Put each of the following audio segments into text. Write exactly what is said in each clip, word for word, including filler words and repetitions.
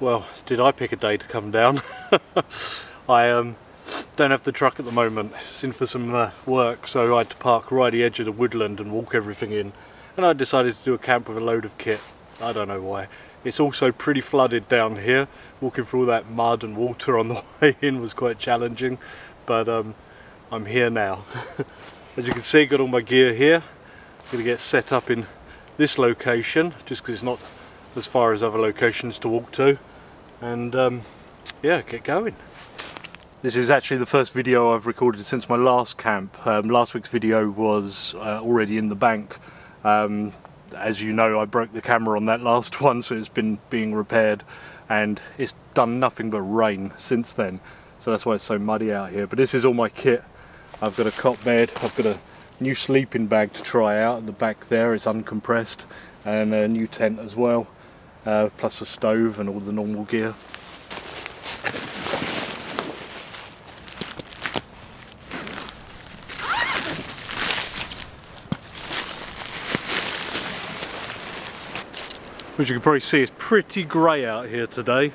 well, did I pick a day to come down? I um, don't have the truck at the moment. It's in for some uh, work, so I had to park right at the edge of the woodland and walk everything in. And I decided to do a camp with a load of kit. I don't know why. It's also pretty flooded down here. Walking through all that mud and water on the way in was quite challenging, but um, I'm here now. As you can see, got all my gear here. I'm going to get set up in this location just because it's not as far as other locations to walk to, and um, yeah, get going. This is actually the first video I've recorded since my last camp. Um, last week's video was uh, already in the bank. Um, as you know, I broke the camera on that last one, so it's been being repaired, and it's done nothing but rain since then, so that's why it's so muddy out here. But this is all my kit. I've got a cot bed, I've got a new sleeping bag to try out at the back there, it's uncompressed, and a new tent as well, uh, plus a stove and all the normal gear. As you can probably see, it's pretty grey out here today.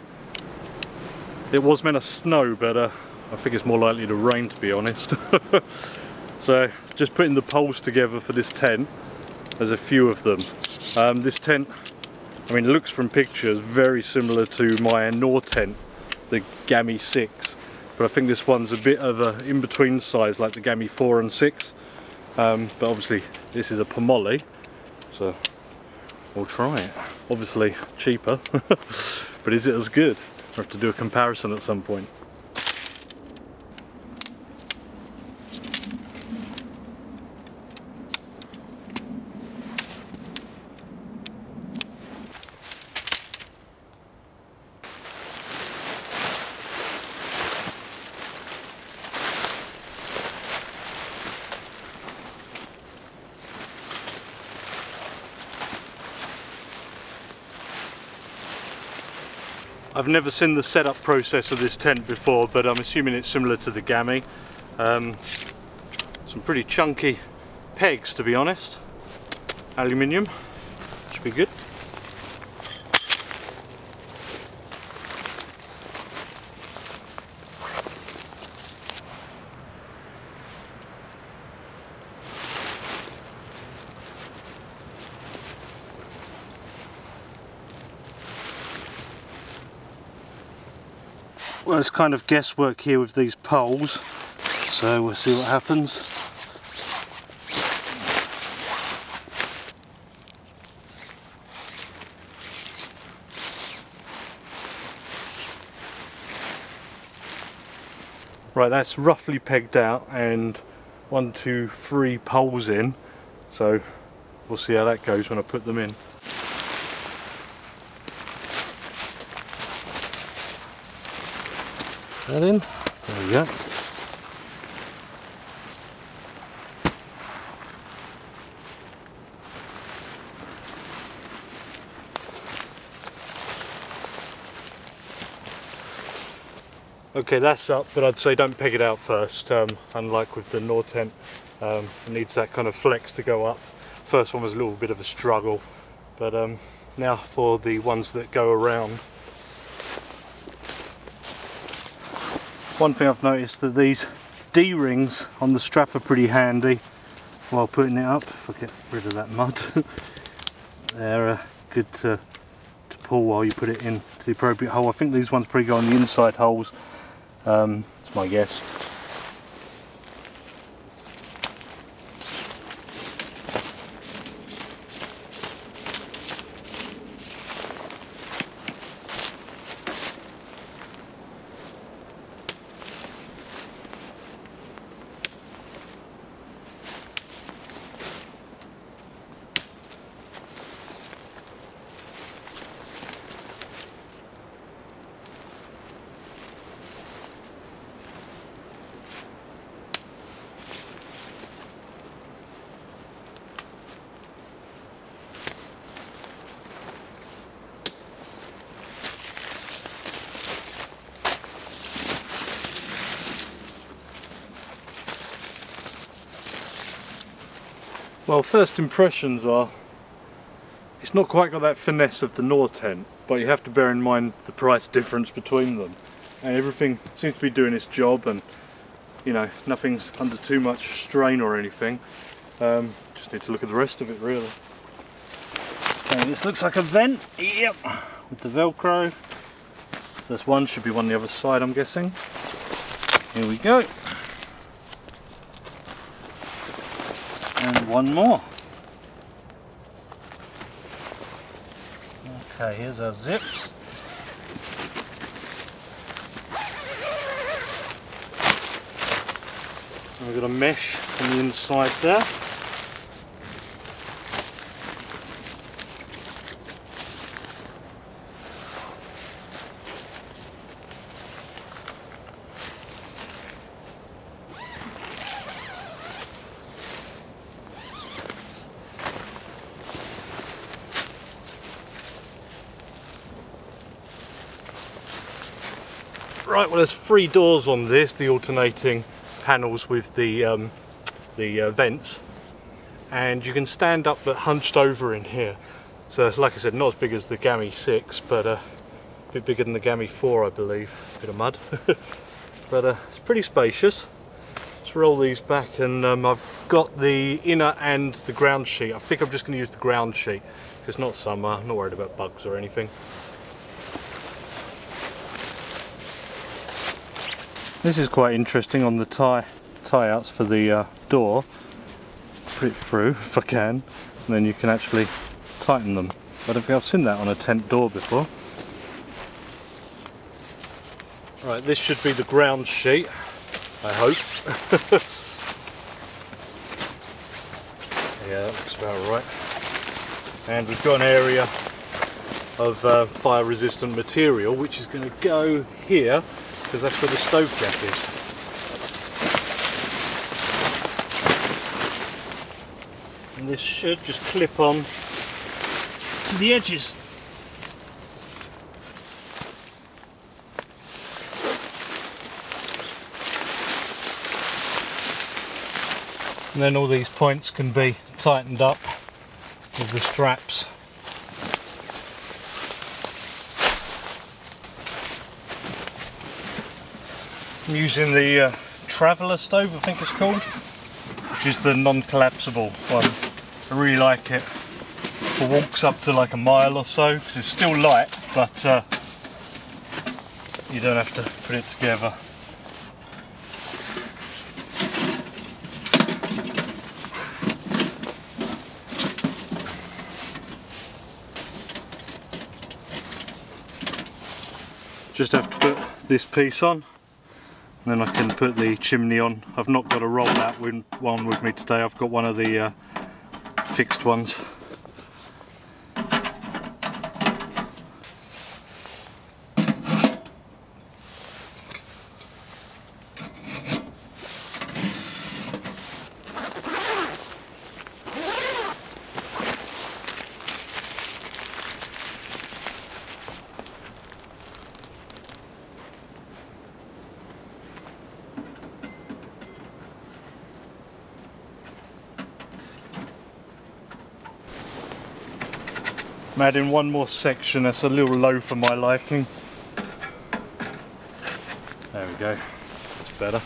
It was meant to snow, but uh, I think it's more likely to rain, to be honest. So just putting the poles together for this tent. There's a few of them. Um, this tent, I mean, it looks from pictures very similar to my Nortent, the Gamme six, but I think this one's a bit of a in-between size, like the Gamme four and six. Um, but obviously this is a Pomoly, so we'll try it. Obviously cheaper, but is it as good? We'll have to do a comparison at some point. I've never seen the setup process of this tent before, but I'm assuming it's similar to the Gamme. Um, some pretty chunky pegs, to be honest. Aluminium, should be good. Well, it's kind of guesswork here with these poles, so we'll see what happens. Right, that's roughly pegged out and one, two, three poles in, so we'll see how that goes when I put them in. That in. There we go. Okay, that's up, but I'd say don't peg it out first. Um, unlike with the Nortent, um, it needs that kind of flex to go up. First one was a little bit of a struggle, but um, now for the ones that go around. One thing I've noticed, that these D-rings on the strap are pretty handy while putting it up, if I get rid of that mud. They're uh, good to, to pull while you put it in to the appropriate hole. I think these ones probably go on the inside holes, um, that's my guess. Well, first impressions are It's not quite got that finesse of the Nortent, but you have to bear in mind the price difference between them. And everything seems to be doing its job, and you know, nothing's under too much strain or anything. Um, just need to look at the rest of it really. And this looks like a vent, yep, with the Velcro. So this one should be one on the other side, I'm guessing. Here we go. And one more. Okay, here's our zips. And we've got a mesh on the inside there. Right, well, there's three doors on this, the alternating panels with the um, the uh, vents, and you can stand up but hunched over in here. So, like I said, not as big as the Gamme six, but uh, a bit bigger than the Gamme four, I believe. Bit of mud, but uh, it's pretty spacious. Let's roll these back, and um, I've got the inner and the ground sheet. I think I'm just going to use the ground sheet because it's not summer. I'm not worried about bugs or anything. This is quite interesting on the tie, tie outs for the uh, door. Put it through if I can, and then you can actually tighten them. I don't think I've seen that on a tent door before. Right, this should be the ground sheet, I hope. Yeah, that looks about right. And we've got an area of uh, fire resistant material which is going to go here, because that's where the stove jack is. And this should just clip on to the edges. And then all these points can be tightened up with the straps. I'm using the uh, Traveller stove, I think it's called, which is the non-collapsible one. I really like it for walks up to like a mile or so, because it's still light, but uh, you don't have to put it together. Just have to put this piece on. Then I can put the chimney on. I've not got a roll-out one with me today. I've got one of the uh, fixed ones. I'm adding one more section, that's a little low for my liking. There we go, that's better.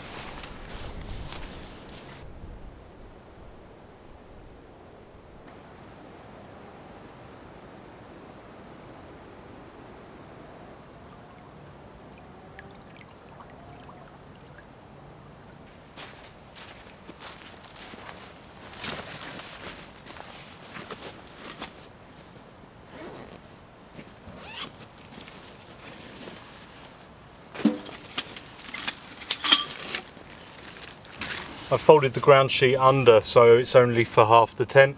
I folded the ground sheet under, so it's only for half the tent.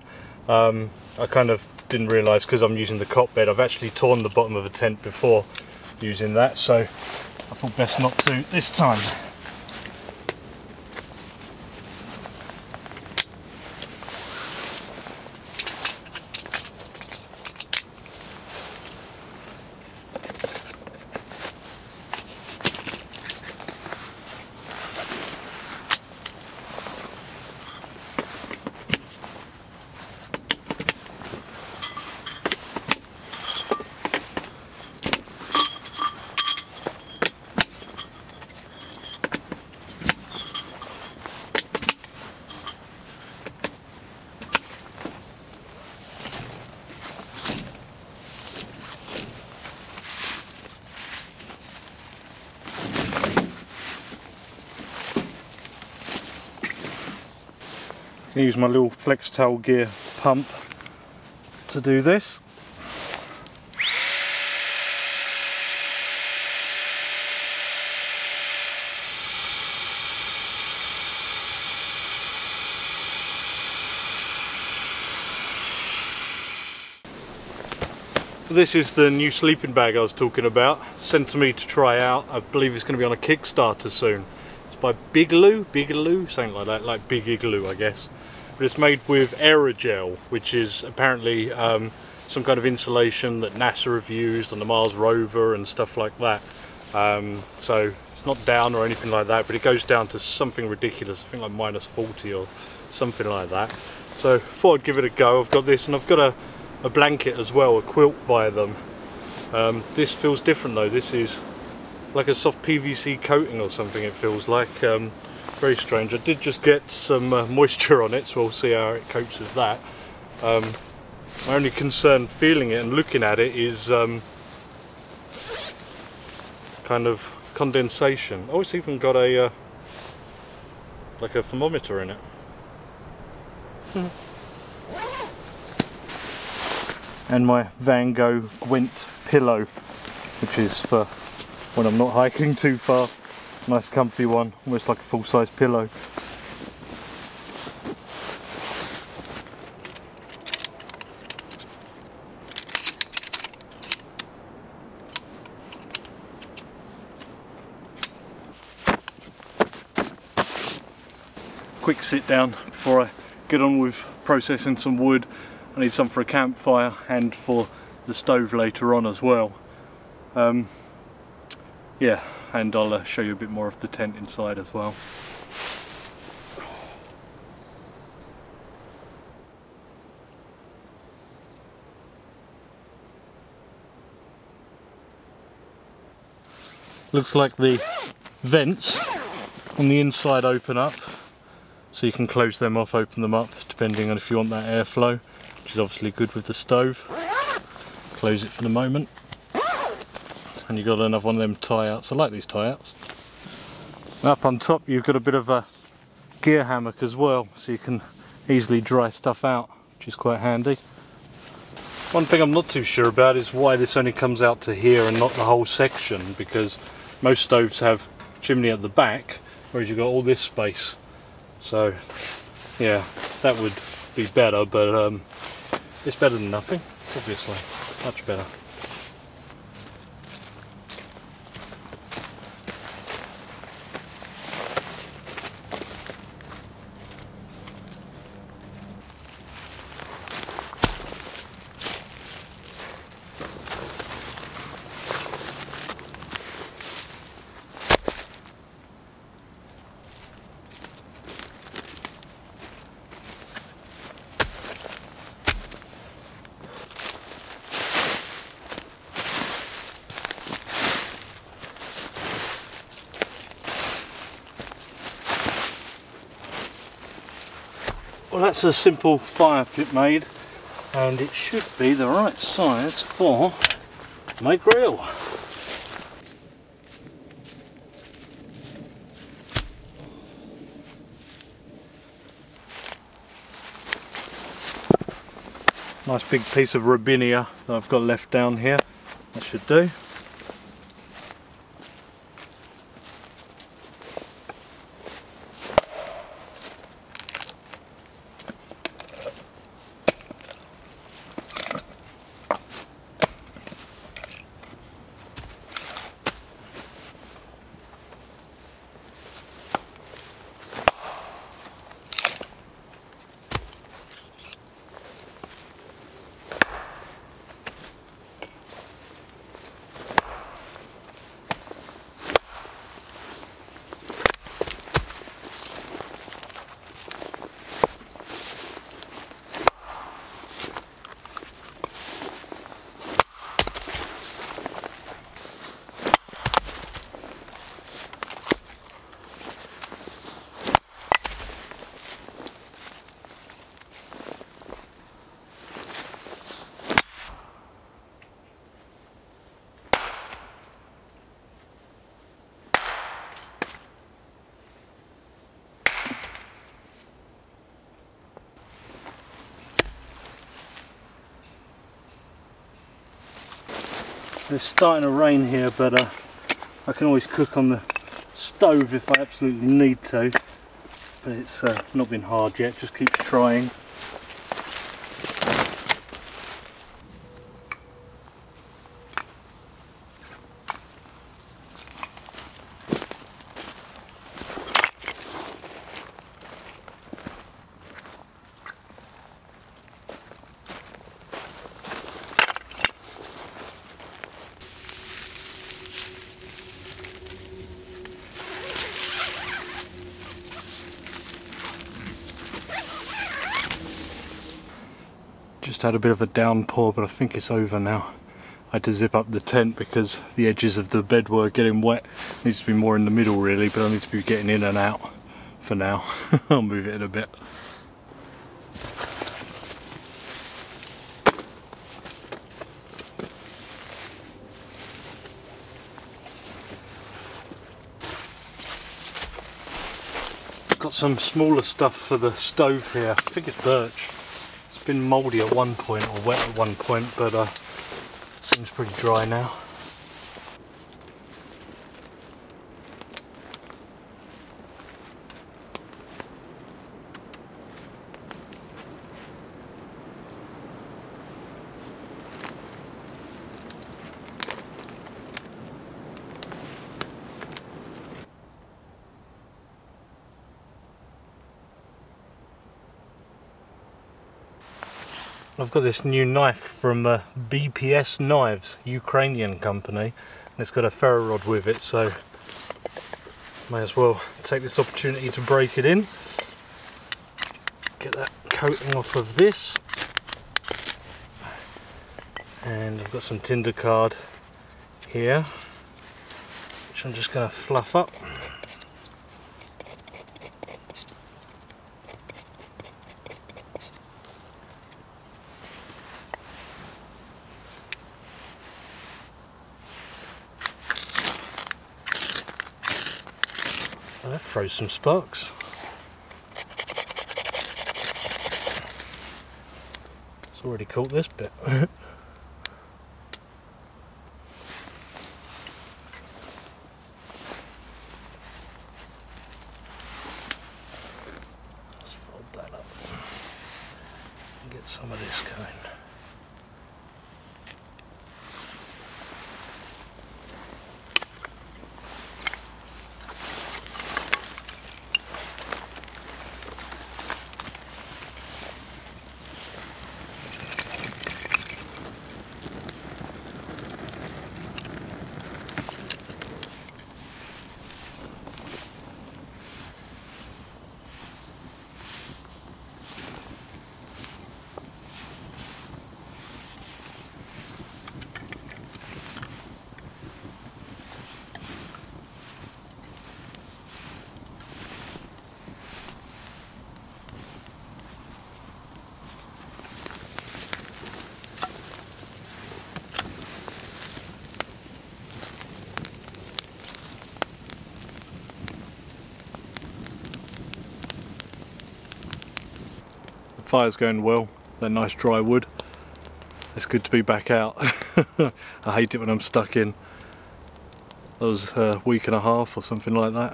Um, I kind of didn't realise, because I'm using the cot bed, I've actually torn the bottom of a tent before using that, so I thought best not to this time. I use my little flex tail gear pump to do this. This is the new sleeping bag I was talking about, sent to me to try out. I believe it's going to be on a Kickstarter soon. It's by Biigloo, Biigloo, something like that, like Big Igloo I guess. But it's made with aerogel, which is apparently um, some kind of insulation that NASA have used on the Mars rover and stuff like that. Um, so it's not down or anything like that, but it goes down to something ridiculous, I think like minus forty or something like that. So I thought I'd give it a go. I've got this and I've got a a blanket as well, a quilt by them. Um, this feels different though, this is like a soft P V C coating or something it feels like. Um, very strange. I did just get some uh, moisture on it, so we'll see how it copes with that. Um, my only concern feeling it and looking at it is um, kind of condensation. Oh, it's even got a uh, like a thermometer in it. Hmm. And my Van Gogh Wint pillow, which is for when I'm not hiking too far. Nice comfy one, almost like a full-size pillow. Quick sit down before I get on with processing some wood. I need some for a campfire and for the stove later on as well. Um, yeah, and I'll uh, show you a bit more of the tent inside as well. Looks like the vents on the inside open up, so you can close them off, open them up, depending on if you want that airflow. Which is obviously good with the stove. Close it for the moment. And you've got another one of them tie-outs. I like these tie-outs. Up on top you've got a bit of a gear hammock as well, so you can easily dry stuff out, which is quite handy. One thing I'm not too sure about is why this only comes out to here and not the whole section, because most stoves have chimney at the back, whereas you've got all this space. So yeah, that would be better, but um, it's better than nothing, obviously, much better. Well, that's a simple fire pit made, and it should be the right size for my grill. Nice big piece of robinia that I've got left down here, that should do. It's starting to rain here, but uh, I can always cook on the stove if I absolutely need to. But it's uh, not been hard yet, just keeps trying. Had a bit of a downpour, but I think it's over now. I had to zip up the tent because the edges of the bed were getting wet. It needs to be more in the middle really, but I need to be getting in and out for now. I'll move it in a bit. Got some smaller stuff for the stove here. I think it's birch. It's been mouldy at one point, or wet at one point, but uh, seems pretty dry now. I've got this new knife from uh, B P S Knives, Ukrainian company, and it's got a ferro rod with it, so may as well take this opportunity to break it in. Get that coating off of this. And I've got some tinder card here, which I'm just going to fluff up. Froze some sparks. It's already caught this bit. Let's fold that up and get some of this going. Fire's going well, they're nice dry wood. It's good to be back out. I hate it when I'm stuck in. That was a week and a half or something like that.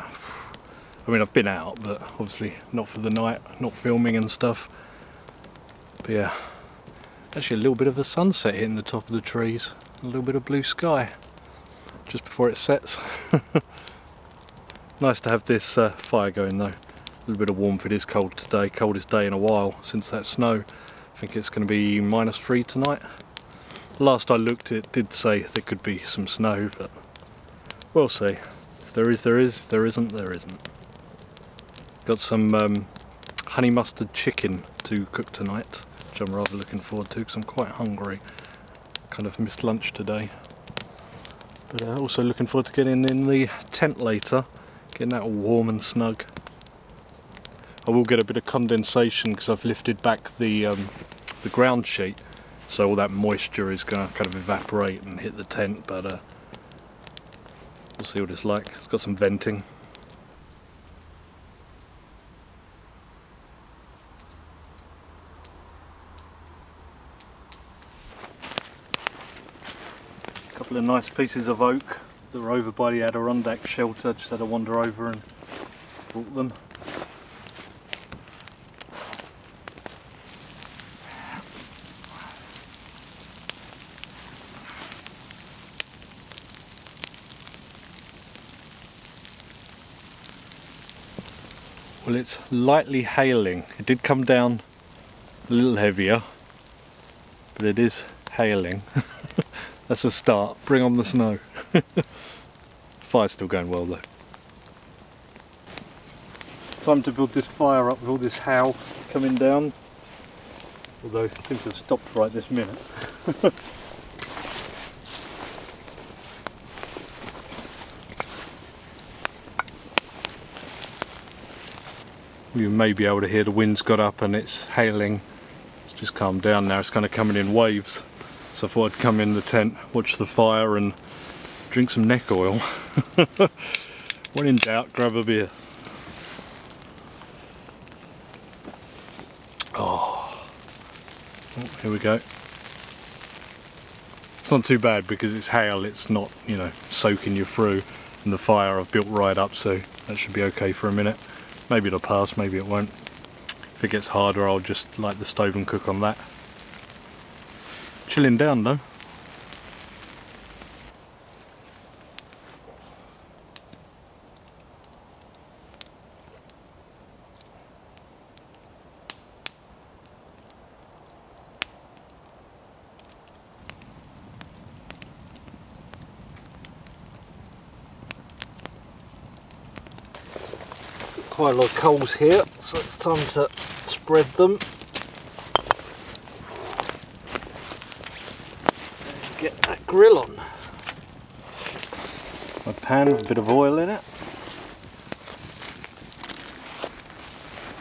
I mean, I've been out, but obviously not for the night, not filming and stuff. But yeah, actually a little bit of a sunset hitting the top of the trees. A little bit of blue sky just before it sets. Nice to have this uh, fire going though. A little bit of warmth. It is cold today, coldest day in a while since that snow. I think it's going to be minus three tonight. Last I looked, it did say there could be some snow, but we'll see. If there is, there is. If there isn't, there isn't. Got some um, honey mustard chicken to cook tonight, which I'm rather looking forward to because I'm quite hungry. Kind of missed lunch today. But uh, also looking forward to getting in the tent later, getting that all warm and snug. I will get a bit of condensation because I've lifted back the um, the ground sheet, so all that moisture is going to kind of evaporate and hit the tent, but uh, we'll see what it's like. It's got some venting. A couple couple of nice pieces of oak that were over by the Adirondack shelter. Just had to wander over and bought them. Well, it's lightly hailing. It did come down a little heavier, but it is hailing. That's a start. Bring on the snow. Fire's still going well though. Time to build this fire up with all this hail coming down. Although it seems to have stopped right this minute. You may be able to hear the wind's got up and it's hailing. It's just calmed down now, it's kind of coming in waves. So I thought I'd come in the tent, watch the fire and drink some neck oil. When in doubt, grab a beer. Oh, oh here we go. It's not too bad because it's hail, it's not, you know, soaking you through. And the fire I've built right up, so that should be okay for a minute. Maybe it'll pass, maybe it won't. If it gets harder, I'll just light the stove and cook on that. Chilling down though. Quite a lot of coals here, so it's time to spread them. Get that grill on. My pan with a bit of oil in it.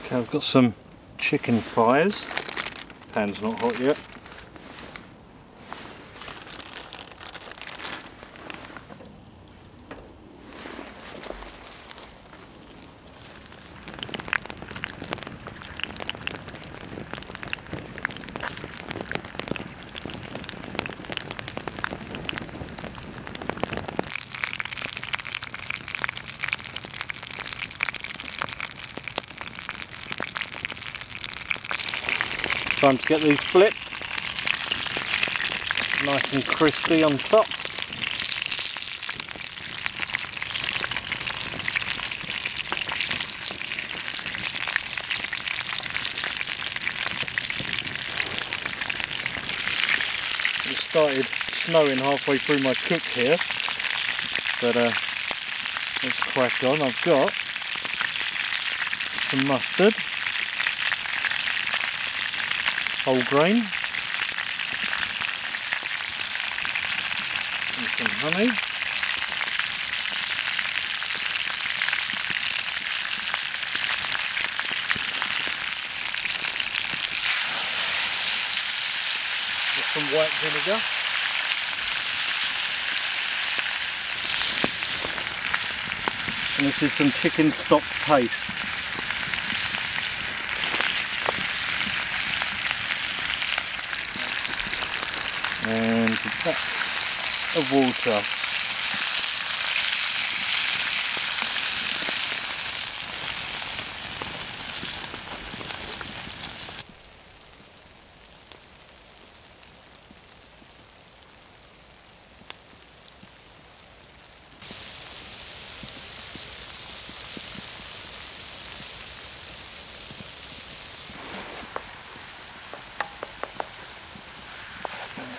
Okay, I've got some chicken fires. Pan's not hot yet. Time to get these flipped, nice and crispy on top. It started snowing halfway through my cook here, but uh, let's crack on. I've got some mustard. Whole grain, and some honey, with some white vinegar, and this is some chicken stock paste. And a cup of water.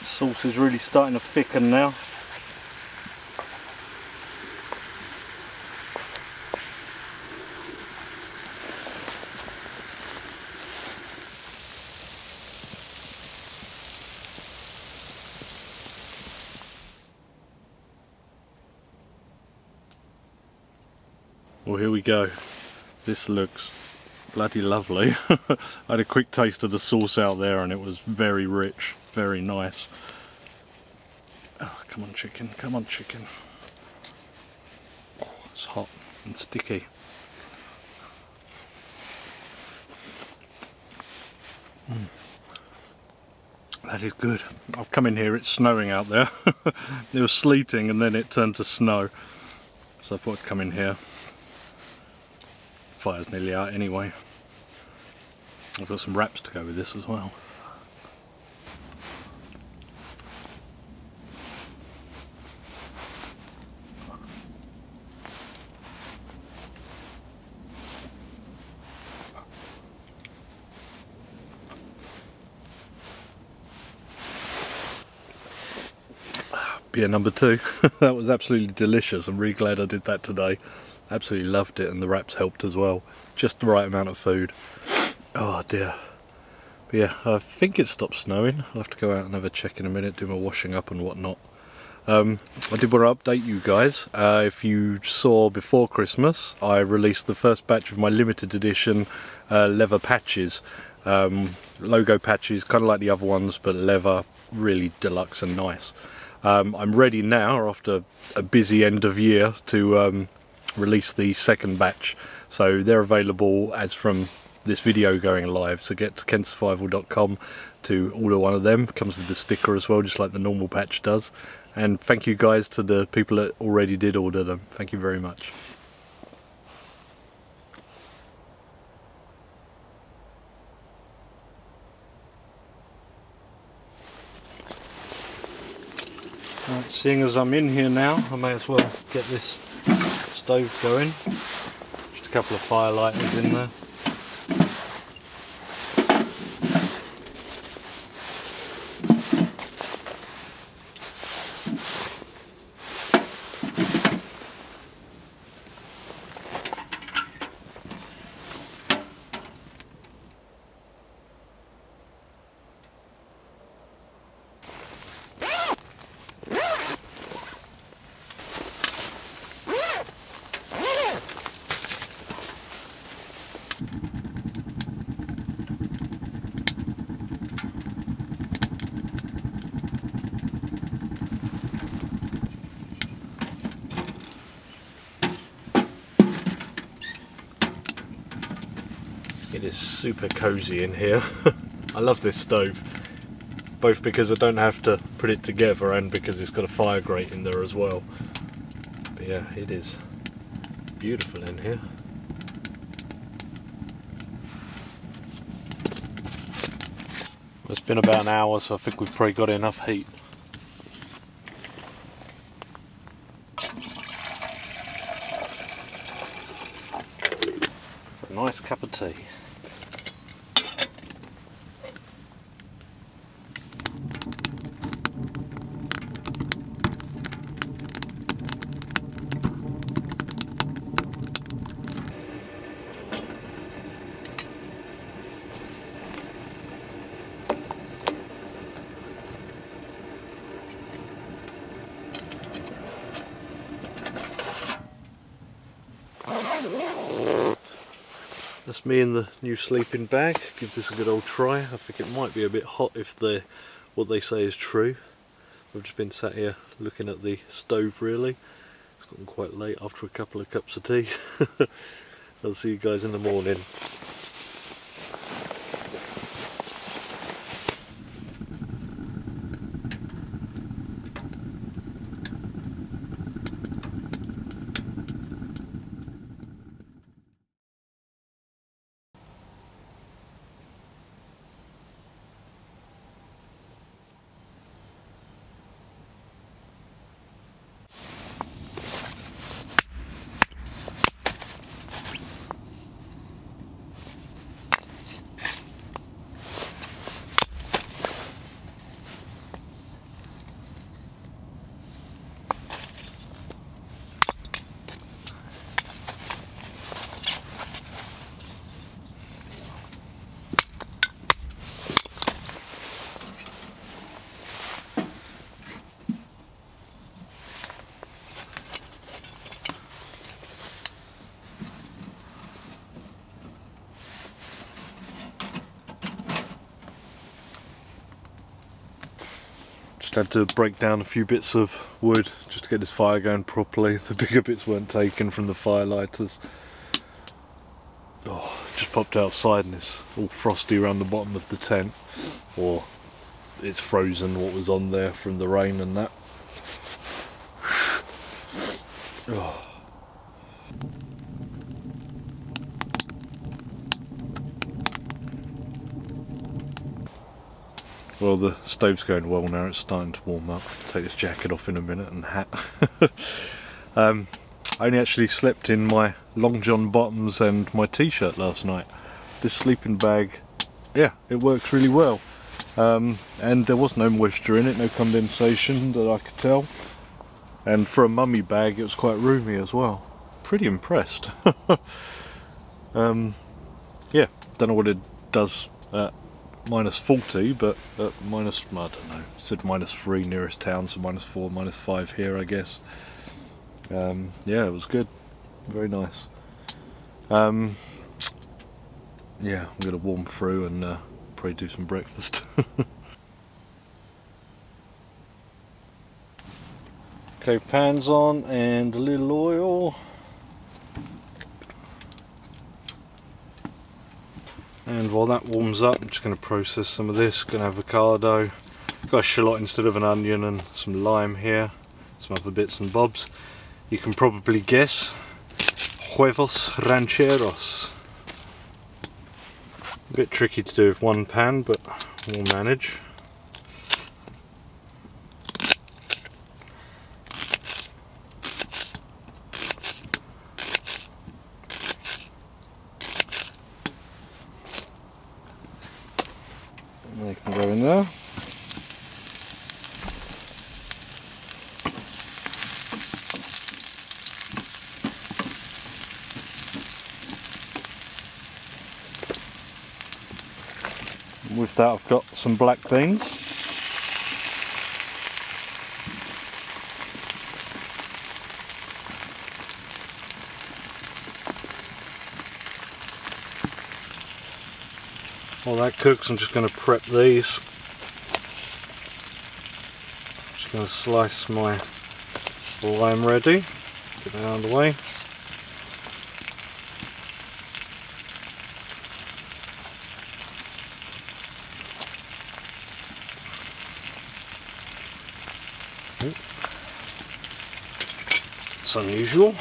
Sauce is really starting to thicken now. Well, here we go. This looks bloody lovely. I had a quick taste of the sauce out there and it was very rich, very nice. Oh, come on chicken, come on chicken. Oh, it's hot and sticky. Mm. That is good. I've come in here, it's snowing out there. It was sleeting and then it turned to snow. So I thought I'd come in here. Fire's nearly out anyway. I've got some wraps to go with this as well. Beer number two. That was absolutely delicious. I'm really glad I did that today. Absolutely loved it, and the wraps helped as well. Just the right amount of food. Oh dear. But yeah, I think it stopped snowing. I'll have to go out and have a check in a minute, do my washing up and whatnot. Um, I did want to update you guys. Uh, if you saw before Christmas, I released the first batch of my limited edition uh, leather patches. Um, logo patches, kind of like the other ones, but leather, really deluxe and nice. Um, I'm ready now, after a busy end of year, to um, release the second batch. So they're available as from this video going live. So get to kent survival dot com to order one of them. Comes with the sticker as well, just like the normal patch does. And thank you guys to the people that already did order them. Thank you very much. Right, seeing as I'm in here now, I may as well get this stove going. Just a couple of fire lighters in there. It is super cozy in here. I love this stove, both because I don't have to put it together and because it's got a fire grate in there as well. But yeah, it is beautiful in here. Well, it's been about an hour, so I think we've probably got enough heat. A nice cup of tea. That's me in the new sleeping bag. Give this a good old try. I think it might be a bit hot if the what they say is true. I've just been sat here looking at the stove really. It's gotten quite late after a couple of cups of tea. I'll see you guys in the morning. Had to break down a few bits of wood just to get this fire going properly. The bigger bits weren't taken from the fire lighters. Oh, just popped outside and it's all frosty around the bottom of the tent, or it's frozen what was on there from the rain and that. Oh. Well, the stove's going well now, it's starting to warm up. I'll take this jacket off in a minute and hat. um, I only actually slept in my long john bottoms and my t-shirt last night. This sleeping bag, yeah, it works really well. Um, and there was no moisture in it, no condensation that I could tell. And for a mummy bag, it was quite roomy as well. Pretty impressed. um, yeah, don't know what it does. Uh, minus forty, but uh, minus, I don't know, it said minus three nearest town, so minus four, minus five here I guess. Um, yeah, it was good, very nice. Um, yeah, I'm going to warm through and uh, probably do some breakfast. Okay, pans on and a little oil. And while that warms up, I'm just going to process some of this. Going to have avocado, got a shallot instead of an onion, and some lime here, some other bits and bobs. You can probably guess, huevos rancheros. A bit tricky to do with one pan, but we'll manage. They can go in there. And with that, I've got some black beans. While that cooks, I'm just going to prep these. I'm just going to slice my lime ready, get that out of the way. It's unusual.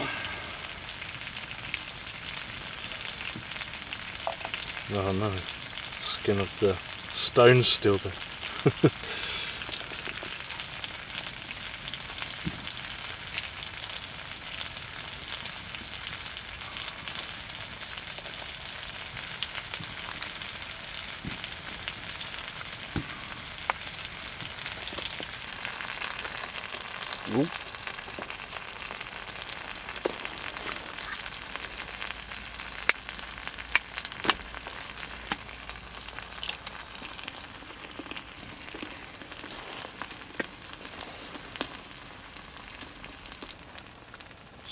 Oh no. Of the stones still there. Ooh.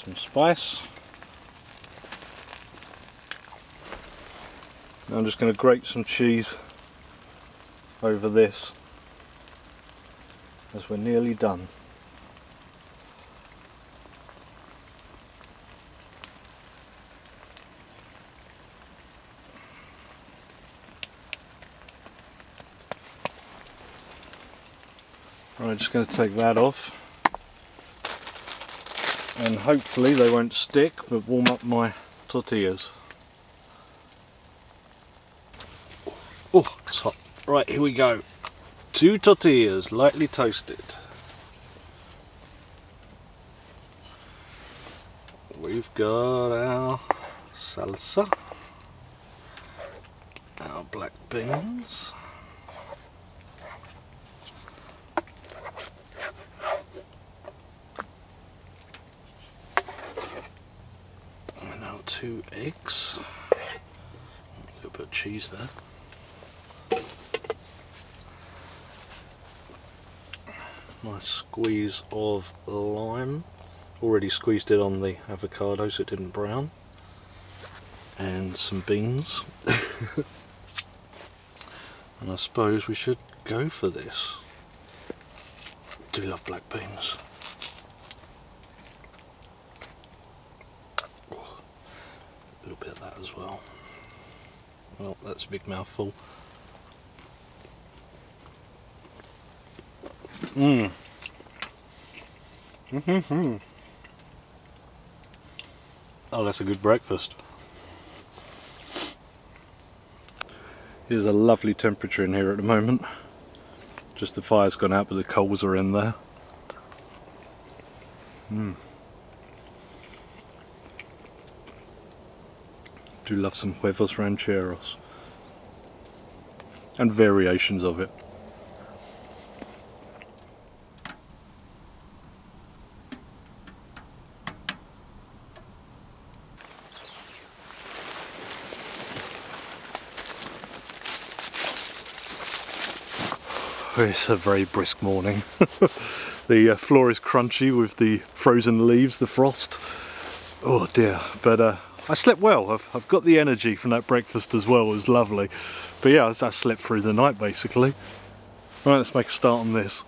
Some spice. Now I'm just going to grate some cheese over this as we're nearly done. All right, just going to take that off. And hopefully they won't stick, but warm up my tortillas. Oh, it's hot. Right, here we go. Two tortillas, lightly toasted. We've got our salsa, our black beans. Two eggs, a little bit of cheese there. Nice squeeze of lime, already squeezed it on the avocado so it didn't brown. And some beans. And I suppose we should go for this. I do love black beans. As well. Well, that's a big mouthful. Mm. Mm-hmm. Oh, that's a good breakfast. It is a lovely temperature in here at the moment. Just the fire's gone out, but the coals are in there. Mm. Do love some huevos rancheros and variations of it. It's a very brisk morning. The uh, floor is crunchy with the frozen leaves, the frost. Oh dear, but uh, I slept well. I've, I've got the energy from that breakfast as well. It was lovely. But yeah, I, I slept through the night basically. Right, let's make a start on this.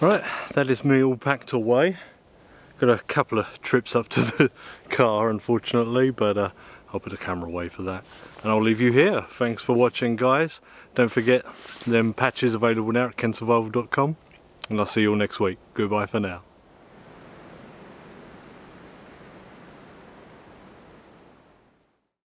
Right, that is me all packed away. Got a couple of trips up to the car unfortunately, but uh, I'll put the camera away for that. And I'll leave you here. Thanks for watching guys. Don't forget them patches available now at kent survival dot com, and I'll see you all next week. Goodbye for now.